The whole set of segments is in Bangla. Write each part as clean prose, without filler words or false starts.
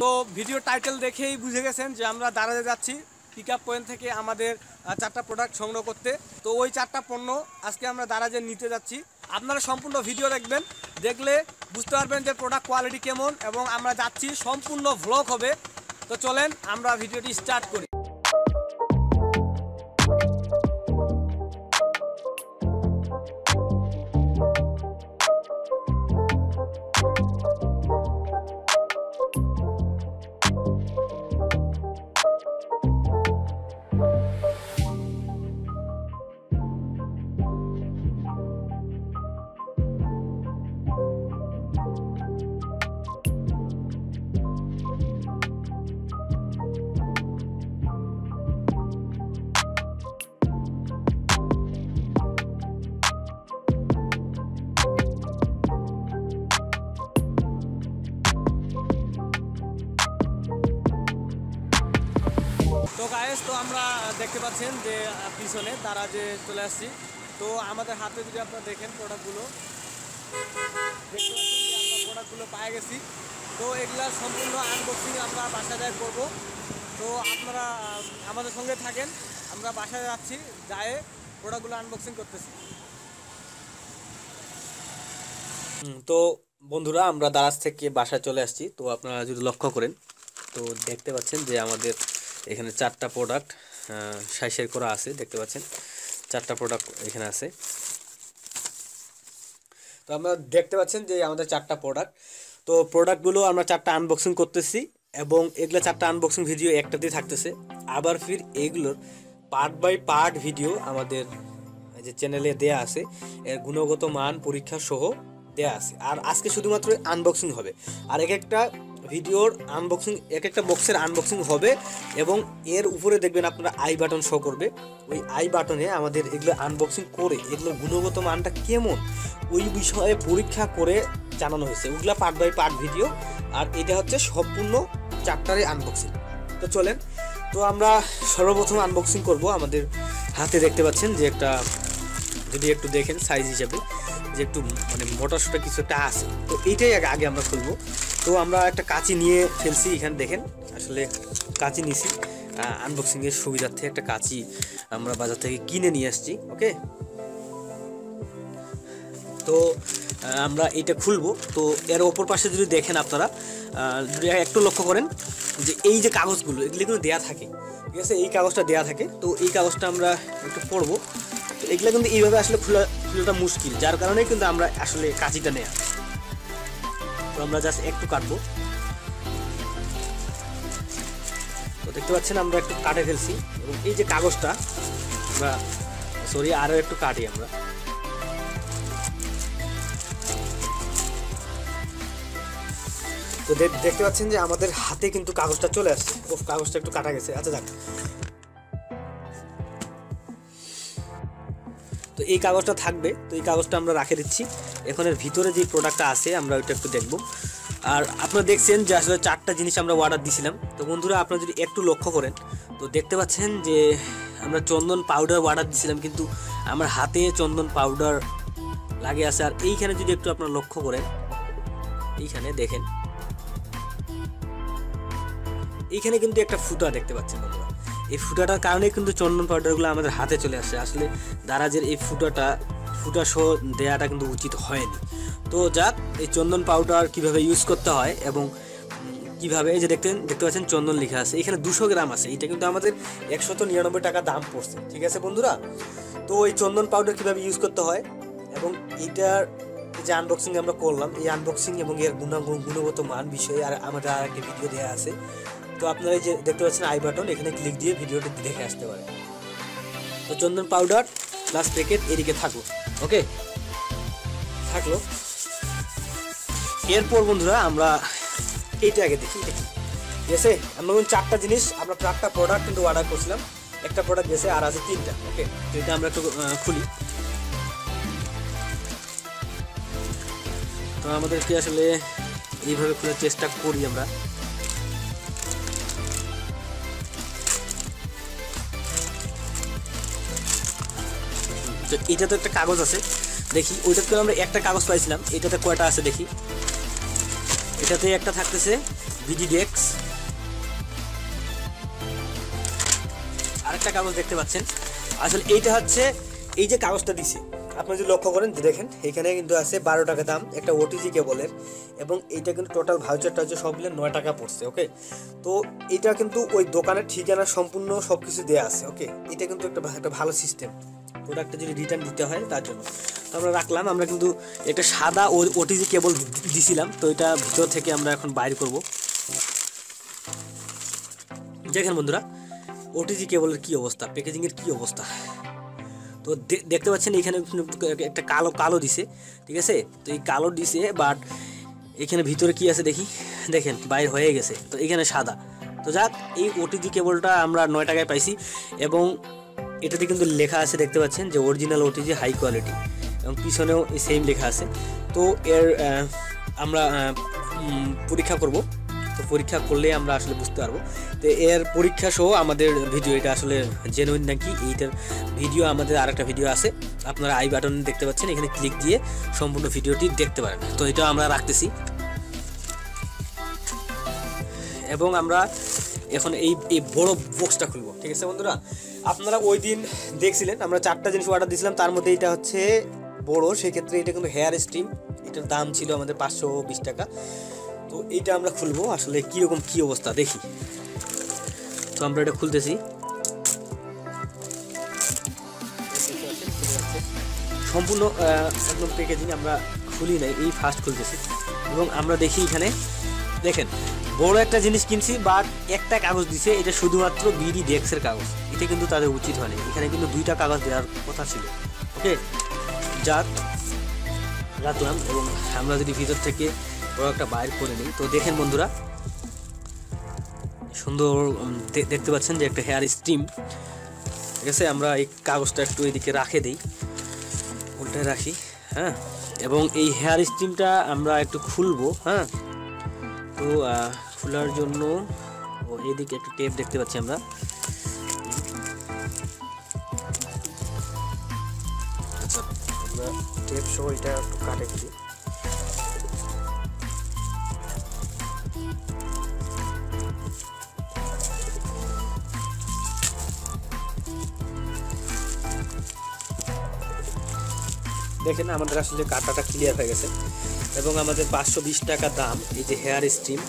तो भिडियो टाइटल देखेই বুঝে গেছেন যে আমরা দারাজে যাচ্ছি পিকআপ পয়েন্ট থেকে আমাদের চারটা প্রোডাক্ট সংগ্রহ করতে। তো ওই চারটা পণ্য আজকে আমরা দারাজে নিতে যাচ্ছি। আপনারা সম্পূর্ণ ভিডিও দেখবেন, দেখলে বুঝতে পারবেন যে প্রোডাক্ট কোয়ালিটি কেমন এবং আমরা যাচ্ছি, সম্পূর্ণ ব্লগ হবে। তো চলেন আমরা ভিডিওটি স্টার্ট করি। तो गाइस तो हमारा देखते पाच्छेन जे पीछने दाराजे चले आसछि। तो आमादेर हाथे जो अपना देखें प्रोडक्टगुलो देखते पाच्छेन प्रोडक्टगुलो पाए गेছি। तो एगुला सम्पूर्ण আনবক্সিং আমরা বাসা যায় করব। তো আপনারা আমাদের সঙ্গে থাকেন, আমরা বাসা যাচ্ছি, যায় প্রোডাক্টগুলো আনবক্সিং করতেছি। তো বন্ধুরা আমরা দারাজ থেকে বাসা চলে আসছি। তো আপনারা যদি লক্ষ্য করেন তো দেখতে পাচ্ছেন যে আমাদের এখানে চারটা প্রোডাক্ট সাইজের করা আছে, দেখতে পাচ্ছেন চারটা প্রোডাক্ট এখানে আছে। তো আমরা দেখতে পাচ্ছেন যে আমাদের চারটা প্রোডাক্ট। তো প্রোডাক্টগুলো আমরা চারটা আনবক্সিং করতেছি এবং এগুলো চারটা আনবক্সিং ভিডিও একটাতেই থাকতেছে। আবার ফির এগুলোর পার্ট বাই পার্ট ভিডিও আমাদের যে চ্যানেলে দেয়া আছে, এর গুণগত মান পরীক্ষা সহ দেয়া আছে। আর আজকে শুধুমাত্র আনবক্সিং হবে, আর এক একটা ভিডিওর আনবক্সিং, এক একটা বক্সের আনবক্সিং হবে। এবং এর উপরে দেখবেন আপনারা আই বাটন শো করবে, ওই আই বাটনে আমাদের এগুলো আনবক্সিং করে এগুলোর গুণগত মানটা কেমন ওই বিষয়ে পরীক্ষা করে জানানো হয়েছে। ওগুলো পার্ট বাই পার্ট ভিডিও, আর এটা হচ্ছে সম্পূর্ণ চারটারই আনবক্সিং। তো চলেন, তো আমরা সর্বপ্রথম আনবক্সিং করব। আমাদের হাতে দেখতে পাচ্ছেন যে একটা, যদি একটু দেখেন সাইজ হিসাবে যে একটু মানে মোটাসোটা কিছুটা আছে, তো এইটাই আগে আমরা খুলবো। তো আমরা একটা কাঁচি নিয়ে ফেলছি, এখানে দেখেন আসলে কাঁচি নিয়েছি আনবক্সিংয়ের সুবিধার্থে, একটা কাঁচি আমরা বাজার থেকে কিনে নিয়ে আসছি। ওকে, তো আমরা এটা খুলবো। তো এর ওপর পাশে যদি দেখেন আপনারা যদি একটু লক্ষ্য করেন যে এই যে কাগজগুলো এগুলো কিন্তু দেওয়া থাকে, ঠিক আছে, এই কাগজটা দেওয়া থাকে। তো এই কাগজটা আমরা একটু পড়বো। তো এগুলো কিন্তু এইভাবে আসলে খোলাটা মুশকিল, যার কারণে কিন্তু আমরা আসলে কাঁচিটা নেওয়া। তো আমরা জাস্ট একটু কাটবো। তো দেখতে পাচ্ছেন আমরা একটু কাটে ফেলছি এবং এই যে কাগজটা আমরা সরি আরও একটু কাটি আমরা। তো দেখতে পাচ্ছেন যে আমাদের হাতে কিন্তু কাগজটা চলে আসছে। ও কাগজটা একটু কাটা গেছে, আচ্ছা যাক। তো এই কাগজটা থাকবে, তো এই কাগজটা আমরা রেখে দিচ্ছি। এখন এর ভিতরে যে প্রোডাক্টটা আছে আমরা ওইটা একটু দেখব। আর আপনারা দেখছেন যে আসলে চারটা জিনিস আমরা অর্ডার দিয়েছিলাম। তো বন্ধুরা আপনারা যদি একটু লক্ষ্য করেন তো দেখতে পাচ্ছেন যে আমরা চন্দন পাউডার অর্ডার দিয়েছিলাম, কিন্তু আমার হাতে চন্দন পাউডার লাগে আছে। আর এইখানে যদি একটু আপনারা লক্ষ্য করেন, এইখানে দেখেন এইখানে কিন্তু একটা ফুটা দেখতে পাচ্ছেন বন্ধুরা, এই ফুটাটার কারণে কিন্তু চন্দন পাউডারগুলো আমাদের হাতে চলে আসে। আসলে দারাজের এই ফুটা সহ দেওয়াটা কিন্তু উচিত হয়নি। তো যাক, এই চন্দন পাউডার কিভাবে ইউজ করতে হয় এবং কিভাবে, এই যে দেখতে পাচ্ছেন চন্দন লেখা আছে, এখানে 200 গ্রাম আছে। এটা কিন্তু আমাদের 199 টাকা দাম পড়ছে, ঠিক আছে বন্ধুরা। তো এই চন্দন পাউডার কিভাবে ইউজ করতে হয় এবং এটার যে আনবক্সিং আমরা করলাম, এই আনবক্সিং এবং এর গুণগত মান বিষয়ে আর আমাদের আর একটা ভিডিও দেওয়া আছে। তো আপনারা যে দেখতে পাচ্ছেন আই বাটন, এখানে ক্লিক দিয়ে ভিডিওটা দেখে আসতে পারেন। তো চন্দন পাউডার প্লাস প্যাকেট এদিকে থাকলো, ওকে থাকলো। এরপর বন্ধুরা আমরা এইটা আগে দেখি, ঠিক আছে। আমরা যখন চারটা জিনিস, আমরা চারটা প্রোডাক্ট কিন্তু অর্ডার করছিলাম, একটা প্রোডাক্ট গেছে আর আছে 3টা। ওকে, তো এটা আমরা একটু খুলি। তো আমাদেরকে আসলে এইভাবে খোলার চেষ্টা করি আমরা। তো এটা তো একটা কাগজ আছে, দেখি ওইটার থেকে আমরা একটা কাগজ পাইছিলাম, এটাতে কয়টা আছে দেখি। এটাতে একটা থাকতেছে, VDDX আরেকটা কাগজ দেখতে পাচ্ছেন। আসলে এইটা হচ্ছে এই যে কাগজটা দিছে, আপনি যদি লক্ষ্য করেন দেখেন এখানে কিন্তু আছে 12 টাকা দাম একটা OTG কেবলের, এবং এইটা কিন্তু টোটাল ভাউচারটা হচ্ছে সব মিলে 9 টাকা পড়ছে। ওকে, তো এটা কিন্তু ওই দোকানের ঠিকানা সম্পূর্ণ সব কিছু দেওয়া আছে। ওকে, এটা কিন্তু একটা ভালো সিস্টেম প্রোডাক্টটা যদি রিটার্ন দিতে হয় তার জন্য। তো আমরা রাখলাম, আমরা কিন্তু একটা সাদা OTG কেবল দিছিলাম, তো এটা ভিতর থেকে আমরা এখন বাইর করব। দেখেন বন্ধুরা OTG কেবলের কি অবস্থা, প্যাকেজিংয়ের কি অবস্থা। তো দেখতে পাচ্ছেন এখানে একটা কালো কালো দিছে, ঠিক আছে। তো এই কালো দিছে, বাট এখানে ভিতরে কি আছে দেখি, দেখেন বাইর হয়ে গেছে, তো এখানে সাদা। তো যাক, এই OTG কেবলটা আমরা 9 টাকায় পাইছি, এবং এটাতে কিন্তু লেখা আছে দেখতে পাচ্ছেন যে অরিজিনাল OTG হাই কোয়ালিটি, এবং পিছনেও সেম লেখা আছে। তো এর আমরা পরীক্ষা করব, তো পরীক্ষা করলে আমরা আসলে বুঝতে পারবো। তো এর পরীক্ষা সহ আমাদের ভিডিও, এটা আসলে জেনুইন নাকি এইটার ভিডিও, আমাদের আরেকটা ভিডিও আছে আপনারা আই বাটন দেখতে পাচ্ছেন, এখানে ক্লিক দিয়ে সম্পূর্ণ ভিডিওটি দেখতে পারেন। তো এটা আমরা রাখতেছি, এবং আমরা এখন এই বড় বক্সটা খুলবো। ঠিক আছে বন্ধুরা, আপনারা ওই দিন দেখছিলেন আমরা 4টা জিনিস অর্ডার দিয়েছিলাম, তার মধ্যে এটা হচ্ছে বড়, সেক্ষেত্রে এটা কিন্তু হেয়ার স্ট্রিম, এটার দাম ছিল আমাদের 520 টাকা। তো এইটা আমরা খুলবো, আসলে কীরকম কী অবস্থা দেখি। তো আমরা এটা খুলতেছি, সম্পূর্ণ একদম প্যাকেজিং আমরা খুলি নাই, এই ফার্স্ট খুলতেছি। এবং আমরা দেখি এখানে দেখেন বড় একটা জিনিস কিনছি, বাট একটা কাগজ দিছে, এটা শুধুমাত্র VDDX এর কাগজ। এটা কিন্তু তাদের উচিত হয়নি, এখানে কিন্তু 2টা কাগজ দেওয়ার কথা ছিল। ওকে, যাক রাখলাম, এবং আমরা যদি ভিতর থেকে বড় একটা বাইর করে নিই। তো দেখেন বন্ধুরা সুন্দর দেখতে পাচ্ছেন যে একটা হেয়ার স্ট্রিম। ঠিক আছে, আমরা এই কাগজটা একটু এদিকে রাখে দিই, উল্টে রাখি। হ্যাঁ, এবং এই হেয়ার স্ট্রিমটা আমরা একটু খুলবো। হ্যাঁ, তো খোলার জন্য এদিকে একটা টেপ দেখতে পাচ্ছি আমরা, আচ্ছা আমরা টেপ সহ এটা একটু কাটে দিই। দেখেন আমাদের আসলে কাটাটা ক্লিয়ার হয়ে গেছে, এবং আমাদের 520 টাকা দাম এই যে হেয়ার স্ট্রিম।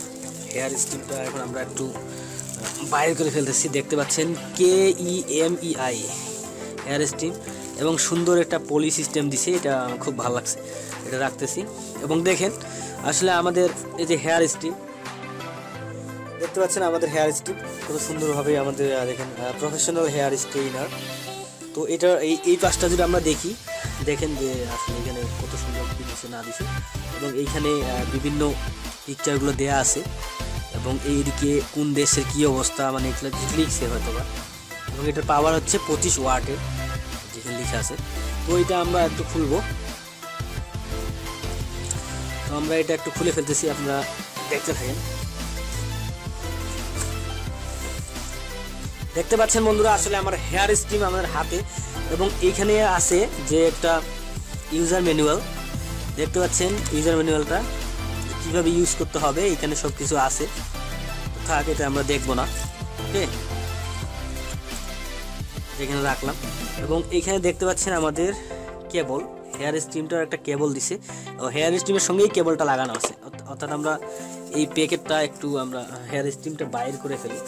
হেয়ার স্ট্রিমটা এখন আমরা একটু বাইর করে ফেলতেছি, দেখতে পাচ্ছেন KEMEI হেয়ার স্ট্রিম, এবং সুন্দর একটা পলি সিস্টেম দিছে, এটা খুব ভালো লাগছে, এটা রাখতেছি। এবং দেখেন আসলে আমাদের এই যে হেয়ার স্ট্রিম দেখতে পাচ্ছেন, আমাদের হেয়ার স্ট্রিম কত সুন্দরভাবে আমাদের দেখেন প্রফেশনাল হেয়ার স্ট্রেইনার। তো এটা এই পাশটা যদি আমরা দেখি, দেখেন যে আসলে এখানে কত সুন্দর দিচ্ছে না দিছে, এবং এইখানে বিভিন্ন পিকচারগুলো দেয়া আছে, এবং এইদিকে কোন দেশের কি অবস্থা, মানে এগুলো লিখছে হয়তো বা। এবং এটার পাওয়ার হচ্ছে 25 ওয়াটের, যেখানে লিখে আছে। তো এটা আমরা একটু খুলবো, তো আমরা এটা একটু খুলে ফেলতেছি, আপনারা দেখতে থাকেন। দেখতে পাচ্ছেন বন্ধুরা আসলে আমার হেয়ার স্ট্রিম আমার হাতে, এবং এইখানে আছে যে একটা ইউজার ম্যানুয়াল, দেখতে পাচ্ছেন ইউজার ম্যানুয়ালটা কীভাবে ইউজ করতে হবে, এখানে সব কিছু আছে, থাক এটা আমরা দেখবো না। ওকে, এখানে রাখলাম, এবং এইখানে দেখতে পাচ্ছেন আমাদের কেবল হেয়ার স্ট্রিমটার একটা কেবল দিছে, হেয়ার স্ট্রিমের সঙ্গেই কেবলটা লাগানো আছে। অর্থাৎ আমরা এই প্যাকেটটা একটু আমরা হেয়ার স্ট্রিমটা বাইর করে ফেলি।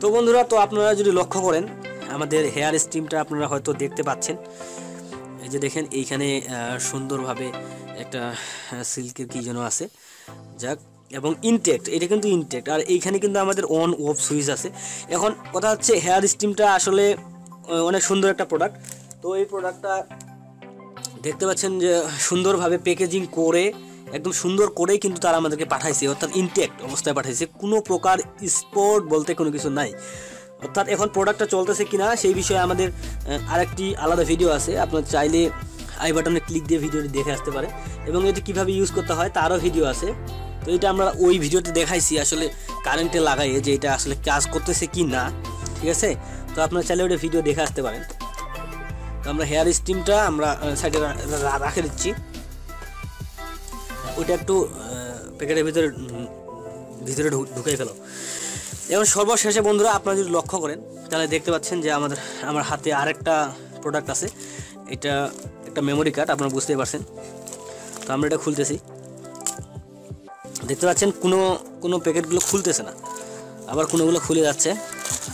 তো বন্ধুরা, তো আপনারা যদি লক্ষ্য করেন আমাদের হেয়ার স্ট্রিমটা আপনারা হয়তো দেখতে পাচ্ছেন, এই যে দেখেন এইখানে সুন্দরভাবে একটা সিল্কের কী যেন আছে, যাক, এবং ইনটেক্ট, এটা কিন্তু ইনটেক্ট। আর এইখানে কিন্তু আমাদের অন অফ সুইচ আছে। এখন কথা হচ্ছে হেয়ার স্ট্রিমটা আসলে অনেক সুন্দর একটা প্রোডাক্ট, তো এই প্রোডাক্টটা দেখতে পাচ্ছেন যে সুন্দরভাবে প্যাকেজিং করে একদম সুন্দর করেই কিন্তু তারা আমাদেরকে পাঠাইছে, অর্থাৎ ইনটেক্ট অবস্থায় পাঠাইছে, কোনো প্রকার স্পট বলতে কোনো কিছু নাই। অর্থাৎ এখন প্রোডাক্টটা চলতেছে কিনা সেই বিষয়ে আমাদের আরেকটি আলাদা ভিডিও আছে, আপনারা চাইলে আই বাটনে ক্লিক দিয়ে ভিডিওটি দেখে আসতে পারে, এবং এটি কীভাবে ইউজ করতে হয় তারও ভিডিও আছে। তো এটা আমরা ওই ভিডিওতে দেখাইছি আসলে কারেন্টে লাগাইয়ে যে এটা আসলে কাজ করতেছে কি না, ঠিক আছে। তো আপনারা চাইলে ওটা ভিডিও দেখে আসতে পারেন। তো আমরা হেয়ার স্ট্রিমটা আমরা সাইডে রাখে দিচ্ছি। ওটা একটু প্যাকেটের ভিতরে ভিতরে ঢুকিয়ে ফেলো। এখন সর্বশেষে বন্ধুরা আপনারা যদি লক্ষ্য করেন তাহলে দেখতে পাচ্ছেন যে আমার হাতে আরেকটা প্রোডাক্ট আছে, এটা একটা মেমোরি কার্ড, আপনারা বুঝতেই পারছেন। তো আমরা এটা খুলতেছি, দেখতে পাচ্ছেন কোনো কোনো প্যাকেটগুলো খুলতেছে না, আবার কোনোগুলো খুলে যাচ্ছে।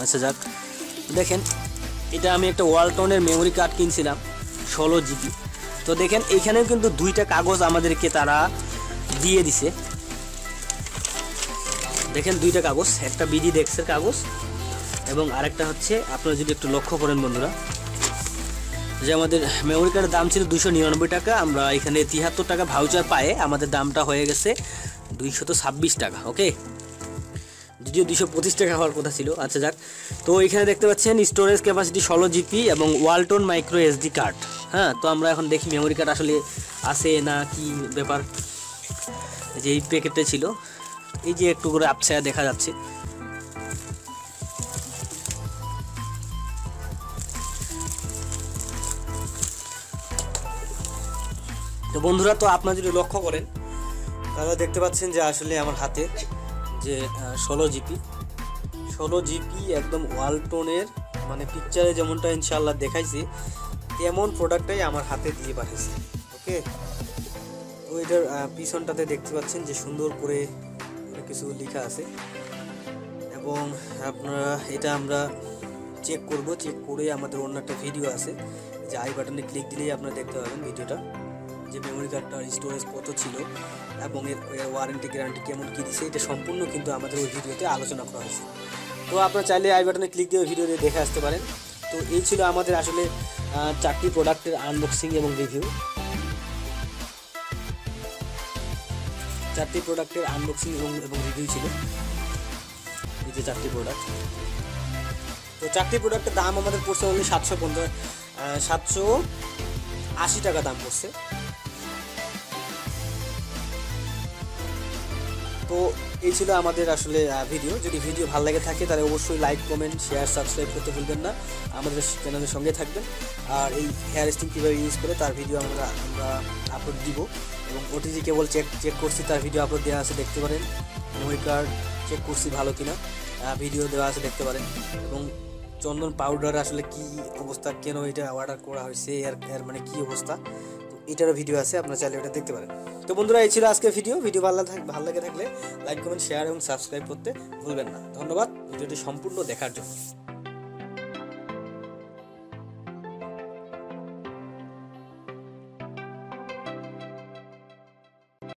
আচ্ছা যাক, দেখেন এটা আমি একটা ওয়ালটনের মেমোরি কার্ড কিনছিলাম 16 জিবি। তো দেখেন এইখানেও কিন্তু দুইটা কাগজ আমাদেরকে তারা দিয়ে দিছে, দেখেন দুইটা কাগজ, একটা BDDEX-এর কাগজ এবং আরেকটা হচ্ছে, আপনারা যদি একটু লক্ষ্য করেন বন্ধুরা, যে আমাদের মেমোরি কার্ডের দাম ছিল 299 টাকা, আমরা এখানে 73 টাকা ভাউচার পায়ে আমাদের দামটা হয়ে গেছে 226 টাকা। ওকে, যদিও 225 টাকা হওয়ার কথা ছিল। আচ্ছা যাক, তো এখানে দেখতে পাচ্ছেন স্টোরেজ ক্যাপাসিটি 16 জিবি এবং ওয়ালটন মাইক্রো SD কার্ড। হ্যাঁ, তো আমরা এখন দেখি মেমোরি কার্ড আসলে আছে না কি ব্যাপার। যে এই প্যাকেটে ছিল, এই যে একটু করে আপছায়া দেখা যাচ্ছে, তো বন্ধুরা তো আপনারা যদি লক্ষ্য করেন তাহলে দেখতে পাচ্ছেন যে আসলে আমার হাতে যে 16 জিবি একদম ওয়ালটনের, মানে পিকচারে যেমনটা ইনশাআল্লাহ দেখাইছি তেমন প্রোডাক্টটাই আমার হাতে দিয়ে পাঠিয়েছে। ওকে, তো এটার পিছনটাতে দেখতে পাচ্ছেন যে সুন্দর করে কিছু লেখা আছে এবং আপনারা এটা আমরা চেক করব, চেক করে আমাদের অন্য একটা ভিডিও আছে যে আই বাটনে ক্লিক দিলেই আপনারা দেখতে পাবেন ভিডিওটা, যে মেমোরি কার্ডটার স্টোরেজ কত ছিল এবং এর ওয়ারেন্টি গ্যারান্টি কেমন কী দিচ্ছে, এটা সম্পূর্ণ কিন্তু আমাদের ওই ভিডিওতে আলোচনা করা হয়েছে। তো আপনারা চাইলে আই বাটনে ক্লিক দিয়ে ভিডিও দিয়ে দেখে আসতে পারেন। তো এই ছিল আমাদের আসলে 4টি প্রোডাক্টের আনবক্সিং এবং রিভিউ, 4টি প্রোডাক্টের আনবক্সিং এবং রিভিউ ছিল, এই যে 4টি প্রোডাক্ট। তো 4টি প্রোডাক্টের দাম আমাদের পড়ছে অনলি 780 টাকা দাম পড়ছে। তো এই ছিল আমাদের আসলে ভিডিও। যদি ভিডিও ভালো লাগে থাকে তাহলে অবশ্যই লাইক, কমেন্ট, শেয়ার, সাবস্ক্রাইব করতে ভুলবেন না, আমাদের চ্যানেলের সঙ্গে থাকবেন। আর এই হেয়ার স্টিং কীভাবে ইউজ করে তার ভিডিও আমরা আপলোড দিব এবং OTG কেবল চেক করছি, তার ভিডিও আপলোড দেওয়া আছে, দেখতে পারেন। মেমোরি কার্ড চেক করছি ভালো কিনা, ভিডিও দেওয়া আছে, দেখতে পারেন। এবং চন্দন পাউডার আসলে কি অবস্থা, কেন এটা অর্ডার করা হয়েছে, এর মানে কি অবস্থা, তো এটারও ভিডিও আছে, আপনারা চাইলে ওটা দেখতে পারেন। তো বন্ধুরা এই ছিল আজকের ভিডিও ভালো লাগে থাকলে লাইক, কমেন্ট, শেয়ার এবং সাবস্ক্রাইব করতে ভুলবেন না। ধন্যবাদ ভিডিওটি সম্পূর্ণ দেখার জন্য।